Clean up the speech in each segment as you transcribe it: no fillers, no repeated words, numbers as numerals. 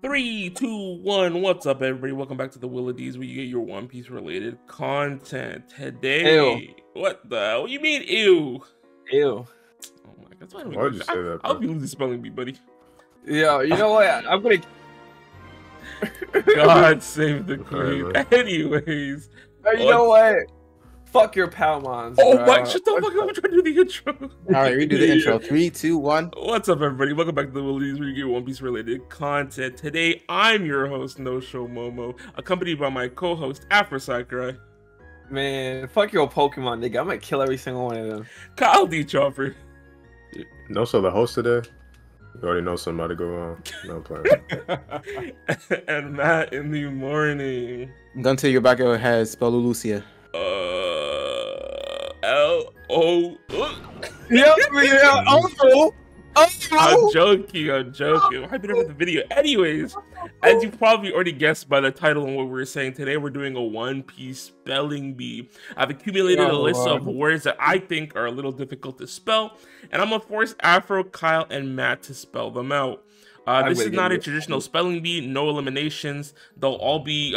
3, 2, 1, what's up everybody? Welcome back to the Will of D's where you get your One Piece related content. Today, ew. What the hell? What you mean ew? Ew. Oh my god, that's why I just say that. I'll be losing spelling bee, buddy. Yeah, you know what? I'm gonna God save the queen. Anyways. You know what? Fuck your Palmons. Oh my, shut the fuck up, I'm trying to do the intro. Alright, we do the intro. 3, 2, 1. What's up everybody? Welcome back to the Will of D's where you get One Piece related content. Today, I'm your host, No Show Momo, accompanied by my co-host, Afro Sakurai. Man, fuck your Pokemon, nigga. I'm gonna kill every single one of them. Kyle D. Chopper. No Show, the host today. You already know somebody go wrong. No plan. And Matt in the morning. Gun to your back of your head, spell Lucia. I'm joking. I've been over the video. Anyways, as you probably already guessed by the title and what we're saying today, we're doing a One Piece spelling bee. I've accumulated a list of words that I think are a little difficult to spell, and I'm gonna force Afro, Kyle, and Matt to spell them out. This is not a traditional spelling bee. No eliminations. They'll all be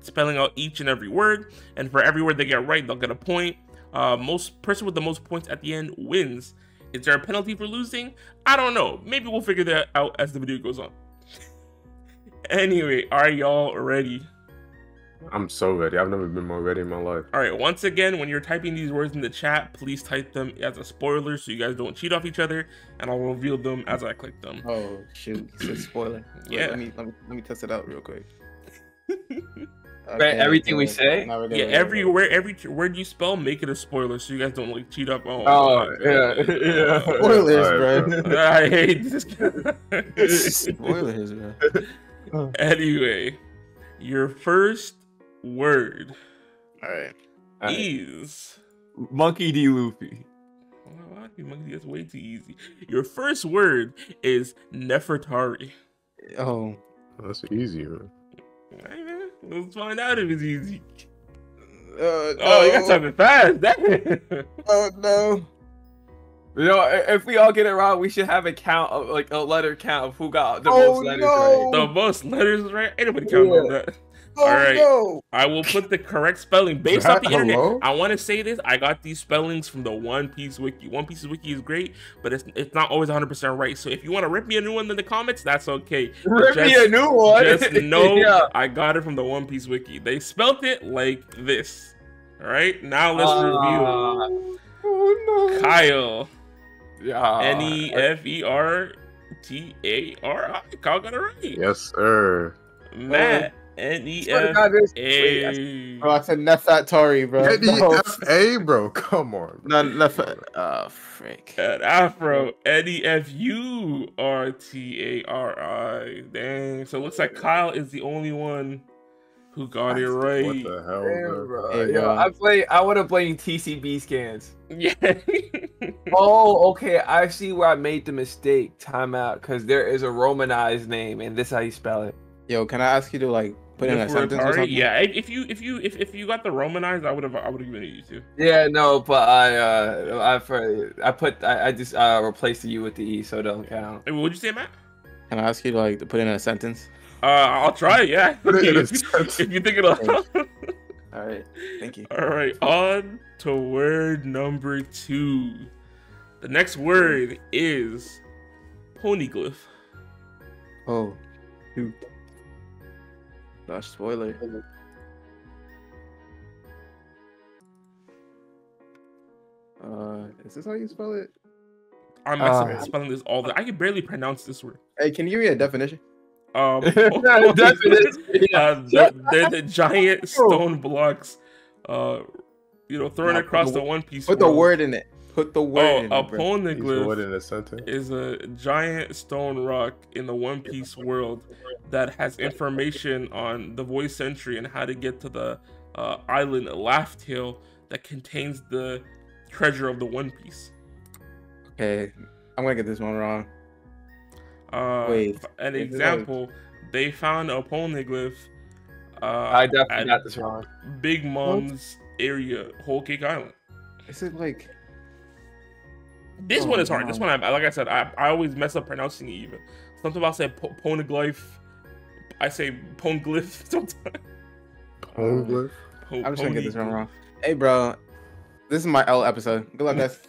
spelling out each and every word, and for every word they get right, they'll get a point. Most person with the most points at the end wins. Is there a penalty for losing? I don't know. Maybe we'll figure that out as the video goes on. Anyway, are y'all ready? I'm so ready. I've never been more ready in my life. All right. Once again, when you're typing these words in the chat, please type them as a spoiler so you guys don't cheat off each other, and I'll reveal them as I click them. Oh shoot! It's a spoiler. Yeah. Let me test it out real quick. Okay, everything we say, yeah, every word you spell, make it a spoiler so you guys don't like cheat up on. Oh yeah, spoilers, bro. I hate this. Spoilers, bro. Anyway, your first word, all right, is Monkey D. Luffy. Oh, Monkey, that's way too easy. Your first word is Nefertari. Oh, that's easy, bro. Let's find out if it's easy. No. Oh, you got something fast. Oh no! You know, if we all get it wrong, we should have a count of like a letter count of who got the most letters right. The most letters right. Ain't nobody counting on that. Oh, all right, I will put the correct spelling based off the internet. I want to say this: I got these spellings from the One Piece Wiki. One Piece Wiki is great, but it's not always 100% right. So if you want to rip me a new one in the comments, that's okay. Just know I got it from the One Piece Wiki. They spelt it like this. All right, now let's review. Oh, no. Kyle. Yeah. Nefertari. Kyle got it right. Yes, sir. Matt. N-E-F-A. Bro, I said Nefertari, bro. N-E-F-A, bro. Come on. Oh, frick. At Afro, Nefertari. Dang. So it looks like Kyle is the only one who got it right. What the hell, bro? Hey, bro. Yo, I would have blamed TCB scans. Yeah. Oh, okay. I see where I made the mistake. Time out. Because there is a Romanized name, and this is how you spell it. Yo, can I ask you to like put in a sentence or something? Yeah, if you got the Romanized, I would have given it to you too. Yeah, no, but I just replaced the U with the E, so it don't count. Hey, what'd you say, Matt? Can I ask you to like put in a sentence? I'll try. Yeah, if you think it'll. All right, thank you. All right, on to word number 2. The next word is Poneglyph. Oh, dude. Not spoiler. Is this how you spell it? I'm spelling this all the I can barely pronounce this word. Hey, can you give me a definition? They're the giant stone blocks you know, thrown across the One Piece. Put the word in it. Put the word in it. Poneglyph is a giant stone rock in the One Piece world that has information on the Void Century and how to get to the island Lafitte that contains the treasure of the One Piece. Okay, I'm gonna get this one wrong. Wait, an example: they found a Poneglyph. I definitely got this wrong. Big Mom's area, Whole Cake Island. Is it like? This one is hard. This one, like I said, I always mess up pronouncing it even. Sometimes I'll say Poneglyph, I say Poneglyph sometimes. Poneglyph? I'm just gonna get this one wrong. Hey, bro. This is my L episode. Good luck, guys.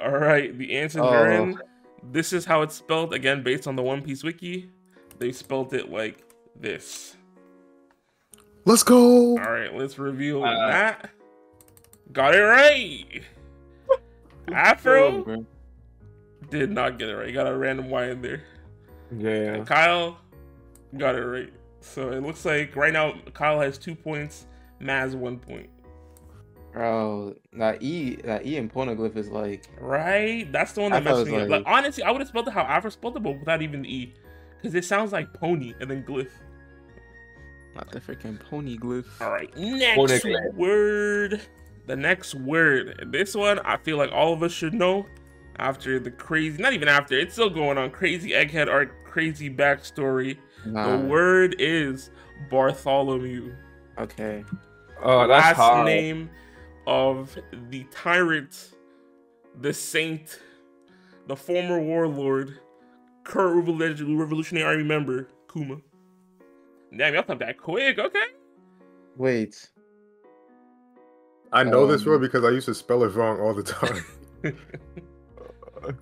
All right, the answers are in. This is how it's spelled, again, based on the One Piece Wiki. They spelled it like this. Let's go. All right, let's reveal that. Got it right. Afro did not get it right. Got a random Y in there. Yeah. And Kyle got it right. So it looks like right now Kyle has 2 points, Maz 1 point. Bro, that E in Poneglyph is like right. That's the one that messed me up. Like honestly, I would have spelled it how Afro spelled it, but without even the E, because it sounds like pony and then glyph. Not the freaking Poneglyph. All right, next word. The next word. This one, I feel like all of us should know. After the crazy, not even after, it's still going on. Crazy egghead art, crazy backstory. Nah. The word is Bartholomew. Okay. Oh, that's last name of the tyrant, the saint, the former warlord, current revolutionary army member, Kuma. Damn, y'all thought that quick, okay? Wait. I know this word because I used to spell it wrong all the time.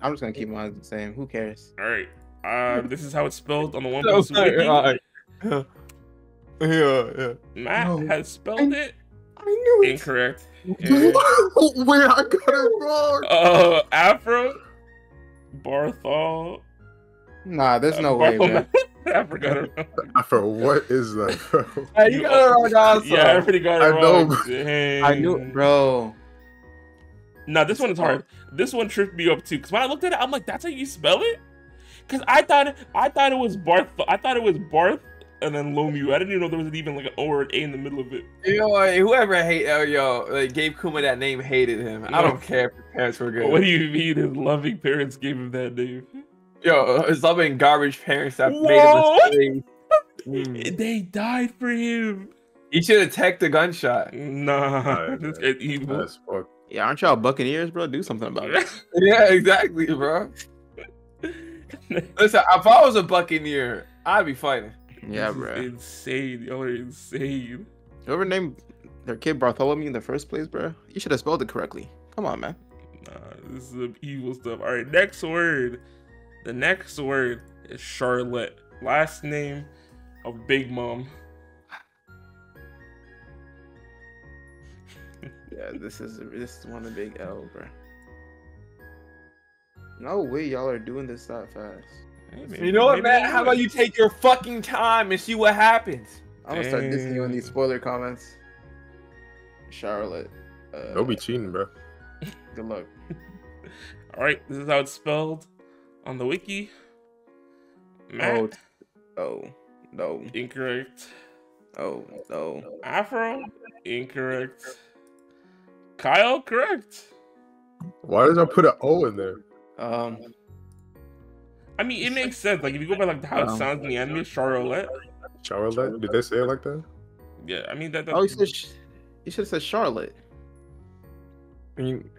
I'm just gonna keep mine the same. Who cares? All right. This is how it's spelled on the One Piece Wiki. Yeah. Matt has spelled it. I knew it. Incorrect. Wait, I got it wrong. Afro, Barthol. Nah, there's no way, man. I forgot it wrong. Afro, what is that, bro? Hey, you got it wrong, also. Yeah, everybody got it wrong. I knew it, bro. Nah, this one is hard. This one tripped me up too. Cause when I looked at it, I'm like, "That's how you spell it?" Cause I thought it was Barth. I thought it was Barth. And then Lomu. I didn't even know there was even like an O or an A in the middle of it. You know, like, whoever gave Kuma that name hated him. No. I don't care if his parents were good. What do you mean his loving parents gave him that name? Yo, his loving garbage parents that made him a slave. They died for him. He should have teched the gunshot. Nah, this is evil. Yeah, aren't y'all Buccaneers, bro? Do something about it. Yeah, exactly, bro. Listen, if I was a Buccaneer, I'd be fighting. Yeah, this bro. Insane. Y'all are insane. Whoever named their kid Bartholomew in the first place, bro, you should have spelled it correctly. Come on, man. Nah, this is some evil stuff. All right, next word. The next word is Charlotte. Last name of Big Mom. Yeah, this is one of the big L, bro. No way y'all are doing this that fast. Maybe, you know what, Matt? How about you take your fucking time and see what happens? I'm gonna start dissing you in these spoiler comments. Charlotte. Don't be cheating, bro. Good luck. All right, this is how it's spelled on the wiki. Matt. Oh, no. Incorrect. Oh, no. Afro. Incorrect. Kyle, correct. Why did I put an O in there? I mean, it makes sense. Like, if you go by like how it sounds in the anime, Charlotte. Charlotte? Did they say it like that? Yeah, I mean that. Oh, you should have said Charlotte. I mean,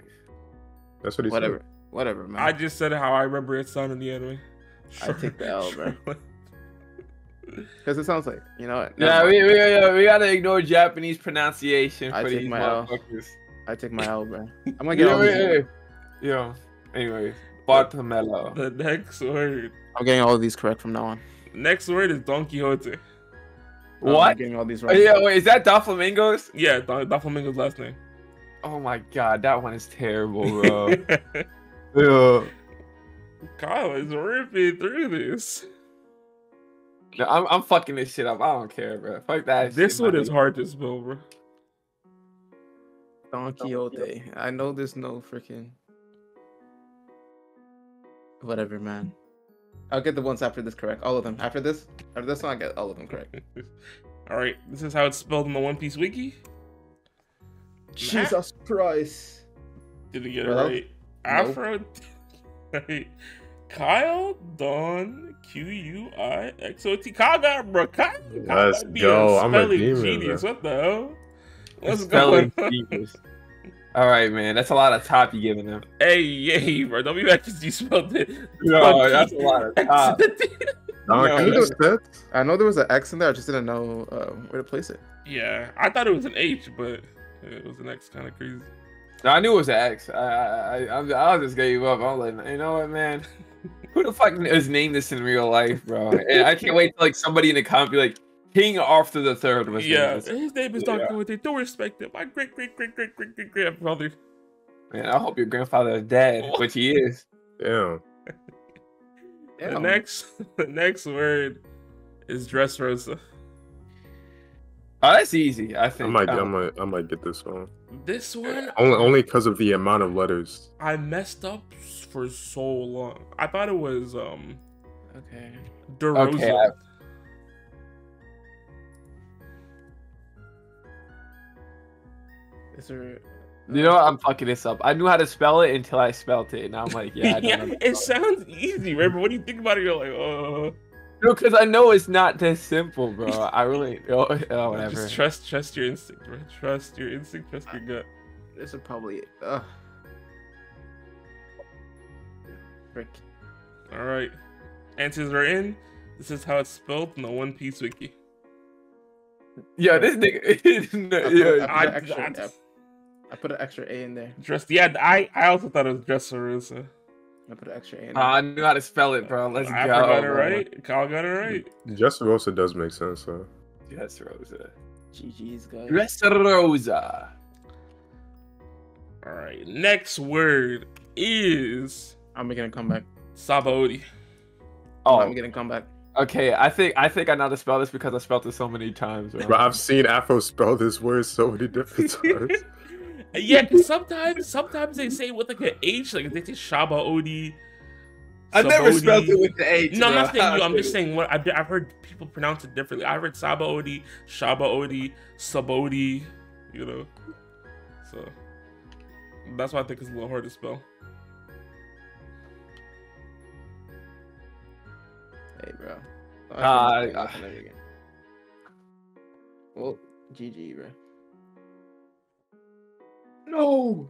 that's what he said. Whatever, man. I just said it how I remember it sounded in the anime. Charlotte. I take the L, bro. Because it sounds like, you know what? Yeah, we gotta ignore Japanese pronunciation for these motherfuckers. I take my L, bro. I'm gonna get all these. Yeah. Anyway. Bartomelo. The next word. I'm getting all of these correct from now on. Next word is Don Quixote. What? I'm getting all these right. Yeah, wait, is that Doflamingo's? Yeah, Doflamingo's last name. Oh my god, that one is terrible, bro. Yeah. Kyle is ripping through this. No, I'm fucking this shit up. I don't care, bro. Fuck that. This shit, one is hard to spell, bro. Don Quixote. I know there's no freaking. Whatever, man. I'll get the ones after this correct. All of them. After this one, I get all of them correct. All right. This is how it's spelled in the One Piece Wiki. Jesus Christ. Didn't get it right. Afro. Nope. Kyle, Don, Q-U-I-X-O-T. Kyle got bro. Kyle let's go. I'm a demon, genius. Bro. What the hell? What's going on? All right, man. That's a lot of top you giving them. Hey, bro. Don't be mad because you spelled it. No, that's a lot of top. I know there was an X in there. I just didn't know where to place it. Yeah, I thought it was an H, but it was an X. Kind of crazy. No, I knew it was an X. I just gave up. I was like, you know what, man? Who the fuck is named this in real life, bro? And I can't wait till like somebody in the comment be like, King after the third was. Yeah, his name is Don Quixote. Don't respect him. My great grandfather. Man, I hope your grandfather is dead, which he is. Damn. Damn. The next word is Dressrosa. Oh, that's easy. I think I might get this one. This one only because of the amount of letters. I messed up for so long. I thought it was okay. Dressrosa. Okay, is there? You know what? I'm fucking this up. I knew how to spell it until I spelt it, and I'm like, yeah, I don't know. It sounds easy, right? But when you think about it, you're like, oh. No, because I know it's not this simple, bro. I really, oh, whatever. Just trust your instinct, bro. Trust your instinct. Trust your gut. This is probably it. Frick. All right, answers are in. This is how it's spelled in the One Piece Wiki. Yeah, this nigga. I put an extra A in there. Yeah, I also thought it was Dressrosa. I put an extra A in there. I knew how to spell it, bro. Let's go. I got it right. Kyle got it right. Dressrosa does make sense, though. Dressrosa. GG's, guys. Dressrosa. All right. Next word is... I'm making a comeback. Sabaody. Oh. I'm making a comeback. Okay, I think I know how to spell this because I spelled it so many times. Bro, I've seen Afro spell this word so many different times. Yeah, cause sometimes they say with like an H, like they say Sabaody. I've never spelled it with the H. No, I'm not saying you. I'm just saying what I've heard people pronounce it differently. I've heard Sabaody, Sabaody, Sabaody, you know. So that's why I think it's a little hard to spell. Hey, bro. Well, GG, bro. No.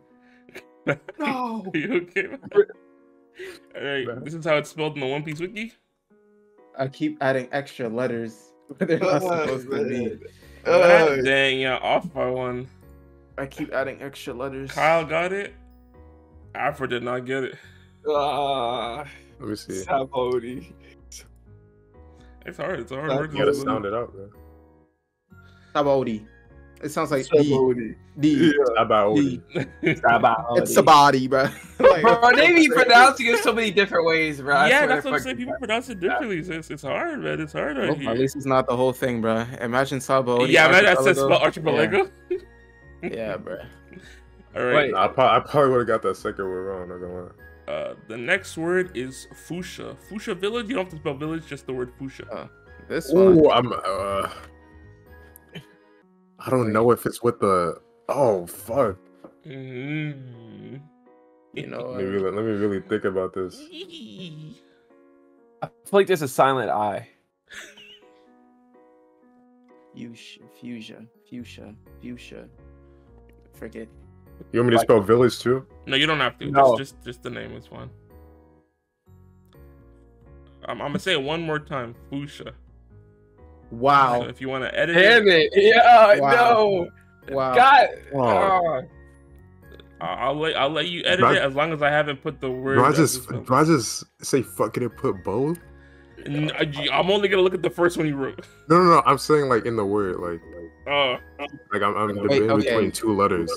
No. Are you okay? All right. Bro. This is how it's spelled in the One Piece Wiki. I keep adding extra letters where they're not supposed to be. Oh, dang, yeah, off by one. I keep adding extra letters. Kyle got it. Afro did not get it. Let me see. Sabaody. It's hard. It's hard. You gotta sound it out, bro. Sabaody. It sounds like Sabaody. D. Sabaody. Sabaody. It's Sabaody, bro. Like, bro, they be pronouncing it so many different ways, bro. Yeah, that's what I'm saying. People pronounce it differently. Yeah. It's hard, man. It's hard out here. At least it's not the whole thing, bro. Imagine Sabaody. Yeah, man, that says archipelago. Yeah, yeah, bro. All right. Wait, I probably would have got that second word wrong. I'm gonna lie. The next word is Foosha. Foosha village. You don't have to spell village, just the word Foosha. This one. Ooh, I don't know if it's with the. Oh fuck. Mm-hmm. You know. Let me really think about this. I feel like there's a silent I. Fuchsia. Forget. You want me to spell village too? No, you don't have to. No. Just the name is fine. I'm gonna say it one more time, Foosha. Wow. So if you want to edit, damn it! Yeah, wow. No. Wow. God. Wow. I'll let you edit it as long as I haven't put the word. Do I just say fucking and put bold? No, I'm only gonna look at the first one you wrote. No. I'm saying like in the word, like I'm between two letters.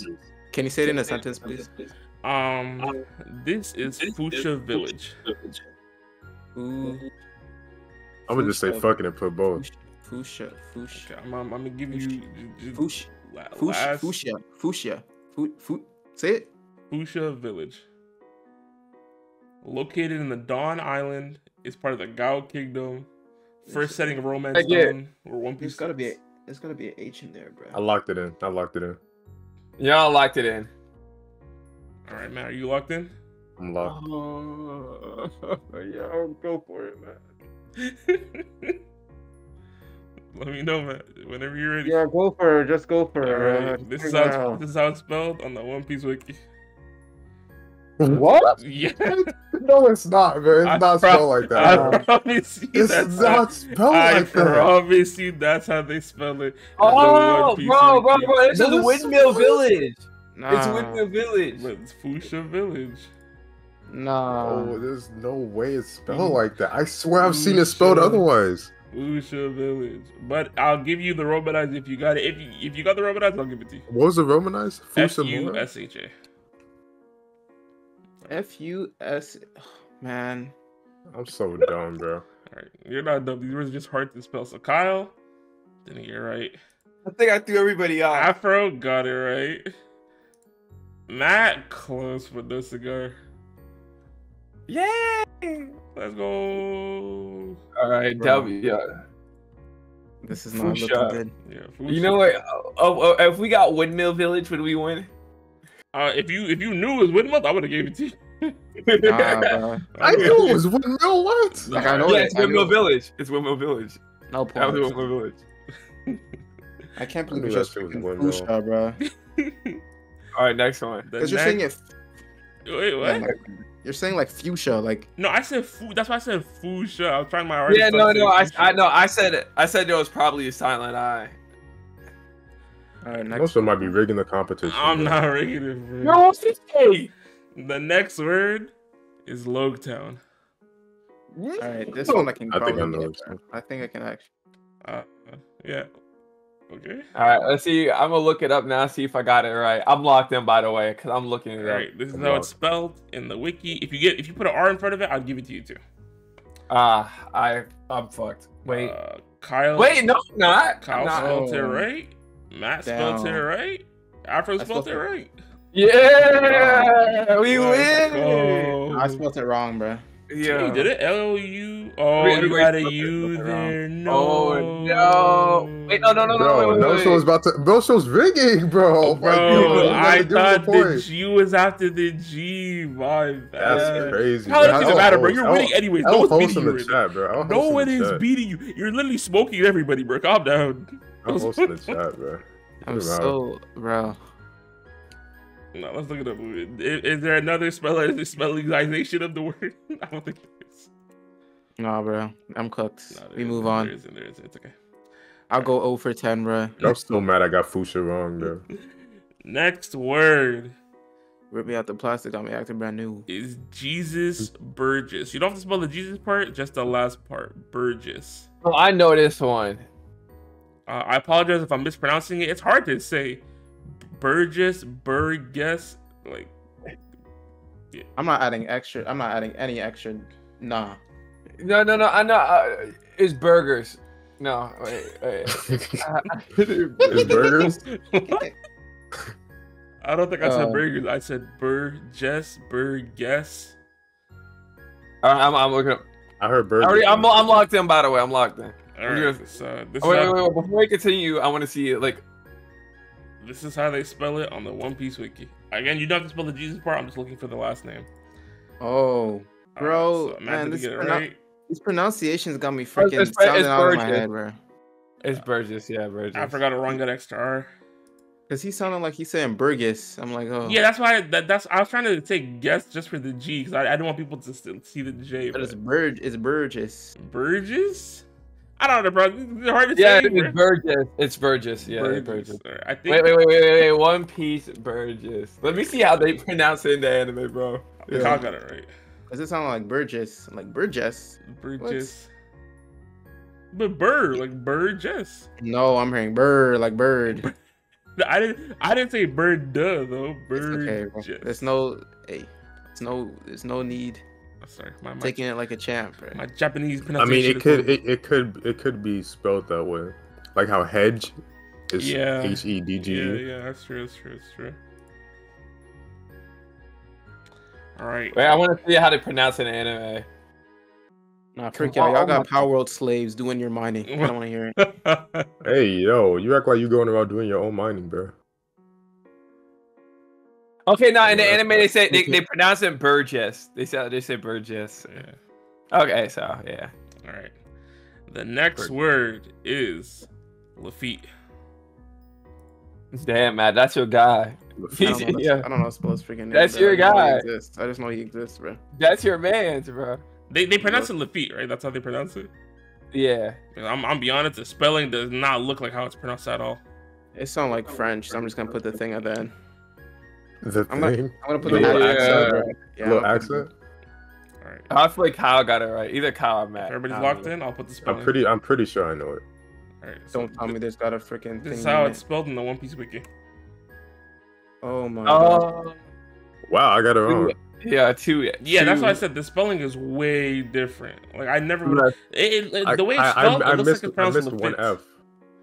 Can you say it in a sentence, please? This is Foosha Village. I'm gonna just say fucking and put both. Foosha. Okay, I'm gonna give you Foosha. Say it. Foosha Village. Located in the Dawn Island, it's part of the Gao Kingdom. First setting of Romance Dawn or One Piece. There's gotta be an H in there, bro. I locked it in. Y'all locked it in. All right, Matt, are you locked in? I'm locked. Yeah, I'll go for it, Matt. Let me know, Matt, whenever you're ready. Yeah, go for it. Just go for it. Right. This is how it's spelled on the One Piece Wiki. What? Yeah. No, it's not, man. It's not spelled like that. I promise you it's not spelled like that. I promise you that's how they spell it. Oh, bro. It's a Windmill Village. Nah. It's Windmill Village. It's Foosha Village. Nah. No, there's no way it's spelled like that. I swear I've seen it spelled otherwise. Foosha Village. But I'll give you the romanized if you got it. If you got the romanized, I'll give it to you. What was the romanized? F-U-S-H-A. F-U-S... Man. I'm so dumb, bro. All right. You're not dumb. These words are just hard to spell. So Kyle didn't get it right. I think I threw everybody off. Afro got it right. Matt close with no cigar. Yay! Let's go. All right, W. Yeah. This is not looking good. Yeah, you know what? Oh, if we got Windmill Village, would we win? If you knew it was Windmill, I would have gave it to you. Nah, I knew it was Windmill. What? Like, I know it's Windmill Village. It's Windmill Village. No point. That was Windmill Village. I can't believe just Foosha, bro. All right, next one. Because you're saying it. Wait, what? Like, you're saying like fuchsia, like. No, I said food. That's why I said Foosha. I was trying my hardest. Yeah, no. I said there was probably a silent I. All right, next one might be rigging the competition. I'm not rigging it, bro. No, what's this say? The next word is Loguetown. All right, this one I can probably get. I think I can actually. Yeah. Okay. All right, let's see. I'm gonna look it up now, see if I got it right. I'm locked in, by the way, because I'm looking it up. All right, this is how it's spelled in the wiki. If you put an R in front of it, I'll give it to you too. I'm fucked. Wait, Kyle. Wait, no, not Kyle. Not. Spelled it right. Matt spelled it right. Afro spelled it right. Yeah, we win. Oh. I spelled it wrong, bro. Yeah, you did it. L-O-U. Oh, you got a U there. No. Oh, no. Wait, no. No Show's about to. No Show's rigging, bro. Bro, I thought the G was after the G. My bad. That's crazy. How does it matter, bro? You're winning anyways. No one's beating you. No one is beating you. You're literally smoking everybody, bro. Calm down. I'm hosting the chat, bro. I'm so, bro. No, let's look it up. Is there another spellingization of the word? I don't think there is. Nah, bro. I'm cooked. Nah, we move on. There is. It's okay. I'll go 0 for 10, bro. I'm still mad I got Foosha wrong, bro. Next word. Rip me out the plastic. I'm acting brand new. Is Jesus Burgess. You don't have to spell the Jesus part, just the last part. Burgess. Oh, I know this one. I apologize if I'm mispronouncing it. It's hard to say. Burgess, like, yeah. I'm not adding any extra. Nah. No. I know. It's burgers. No. Wait. It's burgers. I don't think I said burgers. I said Burgess. All right, I'm looking up. I heard burgers. I'm locked in. By the way, I'm locked in. All right. So this wait. Before we continue, I want to see like. This is how they spell it on the One Piece Wiki. Again, you don't have to spell the Jesus part. I'm just looking for the last name. Oh, bro, so man, this these pronunciations got me freaking sounding out of my head, bro. It's Burgess, yeah, Burgess. I forgot to run that extra R. Cause he sounded like he's saying Burgess. I'm like, oh. Yeah, that's why. I was trying to take guess just for the G, cause I didn't want people to still see the J. But it's Burgess. Burgess. I don't know, bro. It's hard to say. Yeah, it's Burgess. Yeah, Burgess. I think wait. One Piece Burgess. Let me see how they pronounce it in the anime, bro. Yeah. Kyle got it right. Does it sound like Burgess? Like Burgess. Burgess. What? But bird, like Burgess. No, I'm hearing bird, like bird. I didn't say bird duh though. Bird. Okay, bro. There's no need. Sorry, I'm taking it like a champ, bro. My Japanese pronunciation. I mean, it could be spelled that way, like how hedge is H-E-D-G. Yeah, that's true. All right. Wait, I want to see how they pronounce it in anime. Nah, freak out. Y'all got Power World slaves doing your mining. I don't want to hear it. Hey, yo, you act like you going around doing your own mining, bro. Okay, now in the anime they say they pronounce it Burgess. They say Burgess. Yeah. Okay, so yeah. All right. The next word is Lafitte. Damn, Matt, that's your guy. I don't know his freaking name. That's your guy. I just know he exists, bro. That's your man's, bro. They pronounce it Lafitte, right? That's how they pronounce it? Yeah. I'm be honest, the spelling does not look like how it's pronounced at all. It sounds like French, so I'm just going to put the thing at the end. I'm gonna put the little accent. Right? Yeah, little accent? All right. I feel like Kyle got it right. Either Kyle or Matt. Everybody's locked in? I'll put the spelling. I'm pretty sure I know it. All right. So don't tell me there's got a freaking thing. This is how it's spelled in the One Piece Wiki. Oh my god. Wow, I got it wrong. Yeah, Yeah, that's why I said the spelling is way different. Like, I never would. The way it's spelled, it looks like it's pronounced with one F.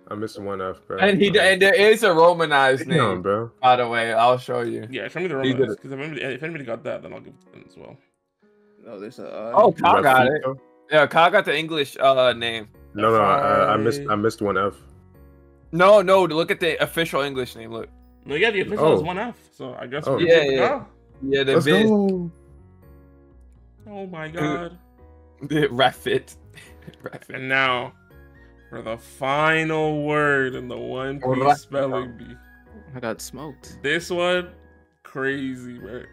I missed one F, bro. And there is a Romanized name, bro. By the way, I'll show you. Yeah, show me the Romanized, because if anybody got that, then I'll give it to them as well. No, there's a. Oh, Kyle got it. Yeah, Kyle got the English name. No, I missed one F. No, look at the official English name. Look. No, yeah, the official is one F. So I guess. Yeah. Let's go. Oh my god. Raffit. And now. For the final word in the One Piece spelling bee. I got smoked. This one, crazy, man.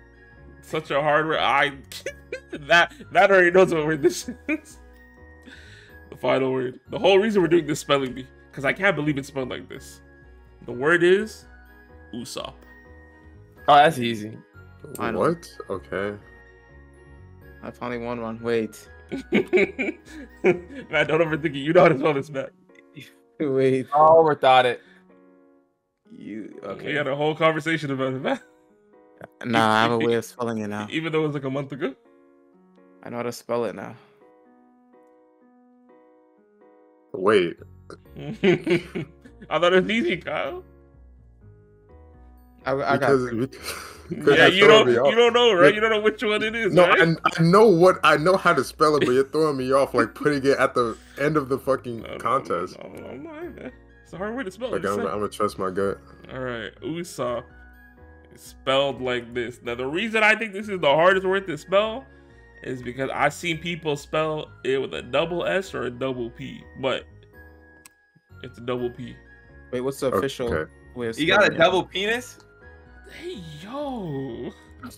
Such a hard word. That already knows what word this is. The final word. The whole reason we're doing this spelling bee, because I can't believe it's spelled like this. The word is Usopp. Oh, that's easy. Finally. What? Okay. I finally won one. Wait. Matt, don't overthink it. You know how to spell this, Matt. Wait. Oh, overthought it. Okay. We had a whole conversation about it, Matt. Nah, I have a way of spelling it now. Even though it was like a month ago? I know how to spell it now. Wait. I thought it was easy, Kyle. Because yeah, you don't know, right? You don't know which one it is. No, right? I know how to spell it, but you're throwing me off, like putting it at the end of the fucking contest. No, I'm lying, man. It's a hard way to spell. Like I'm gonna trust my gut. All right, Usopp is spelled like this. Now the reason I think this is the hardest word to spell is because I've seen people spell it with a double S or a double P, but it's a double P. Wait, what's the official way of spelling? You got a double penis? Hey, yo. I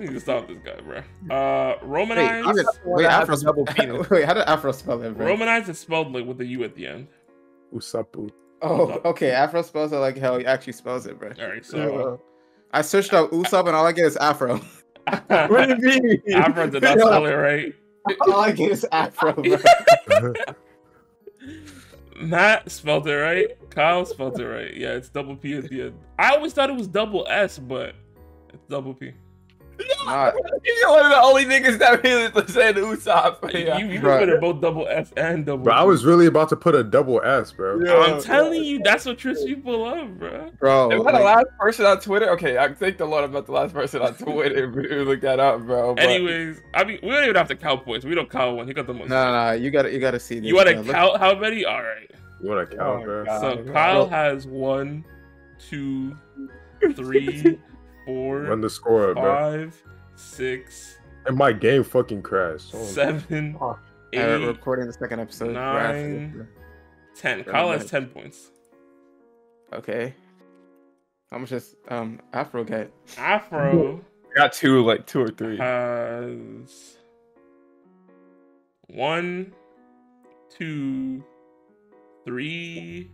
need to stop this guy, bro. Romanized. Wait, Afro's double penis. Wait, how did Afro spell it, bro? Romanized is spelled like with a U at the end. Usapu. Oh, Usapu. Okay. Afro spells it like hell. He actually spells it, bro. All right, so. I searched up Usopp and all I get is Afro. What do you mean? Afro did not spell it right. All I get is Afro, bro. Matt spelled it right. Kyle spelled it right. Yeah, it's double P at the end. I always thought it was double S, but it's double P. You're one of the only niggas that really said Usopp. Yeah. You put it both double S and double. Bro, P. I was really about to put a double S, bro. Yeah, I'm telling you, that's what trips people up, bro. Am I the last person on Twitter? Okay, I think the Lord about the last person on Twitter. Look that up, bro. But... Anyways, I mean, we don't even have to count points. We don't count one. He got the most. No, you gotta see. This, you wanna count how many? All right. You wanna count, bro? So Kyle has 1, 2, 3. 4, run the score up, 5, 6, and my game fucking crashed. Oh, 7, fuck. 8, I'm recording the second episode. 9, 10. Kyle has 10 points. Okay. How much does Afro get? Afro got 2 or 3. Has 1, 2, 3.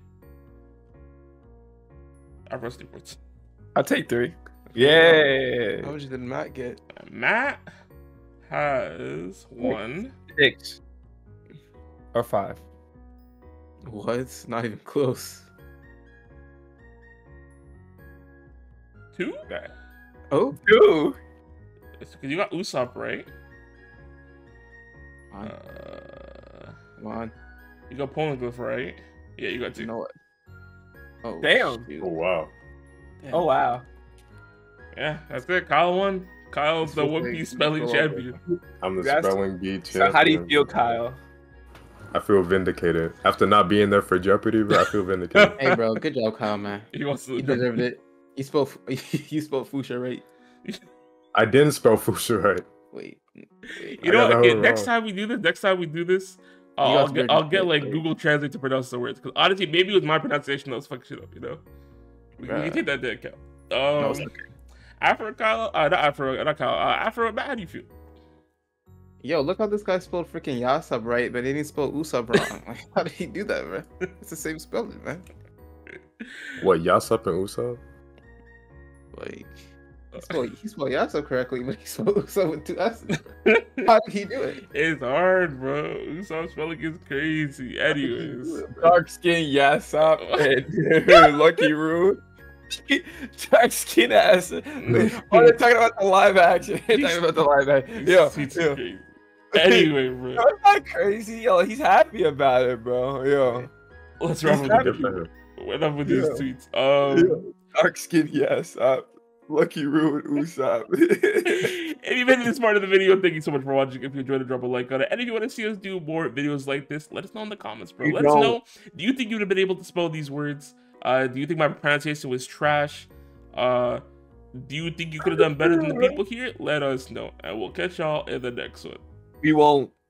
Afro's 3 points. I'll take 3. Yeah. How much did Matt get? Matt has 1, 6, or 5. What? Not even close. 2? Oh, 2. It's because you got Usopp, right? Come on. You got Poneglyph, right? Yeah, you got 2. You know what? Oh, damn. Shoot. Oh, wow. Damn. Oh, wow. Yeah, that's it. Kyle won. Kyle's the One Piece spelling champion. I'm the spelling bee champion. So how do you feel, Kyle? I feel vindicated. After not being there for Jeopardy, bro, I feel vindicated. Hey, bro, good job, Kyle, man. You deserved it. You spelled Foosha right. I didn't spell Foosha right. Wait. You know what? Next time we do this, I'll get like Google Translate to pronounce the words, because honestly, maybe with my pronunciation, I was fucking shit up. You know, we can take that into account. No, okay. Afro, Matt, how do you feel? Yo, look how this guy spelled freaking Yasub right, but he didn't spell Usopp wrong. Like, how did he do that, bro? It's the same spelling, man. What, Yasub and Usopp? Like, he spelled Yasub correctly, but he spelled Usopp with two S's. How did he do it? It's hard, bro. Usopp spelling is crazy. Anyways, dark skin Yasub and Lucky Roo. Dark skin ass. Oh, they're talking about the live action. They're talking about the live action. Yo. Anyway, bro. Yo, it's not crazy. Yo, he's happy about it, bro. Yo. Let's wrap up with this. What up with these tweets? Dark skin, yes. Lucky Ruin Usopp. If you made it this part of the video, thank you so much for watching. If you enjoyed it, drop a like on it. And if you want to see us do more videos like this, let us know in the comments, bro. Let us know. Do you think you would have been able to spell these words? Do you think my pronunciation was trash? Do you think you could have done better than the people here? Let us know, and we'll catch y'all in the next one. We won't.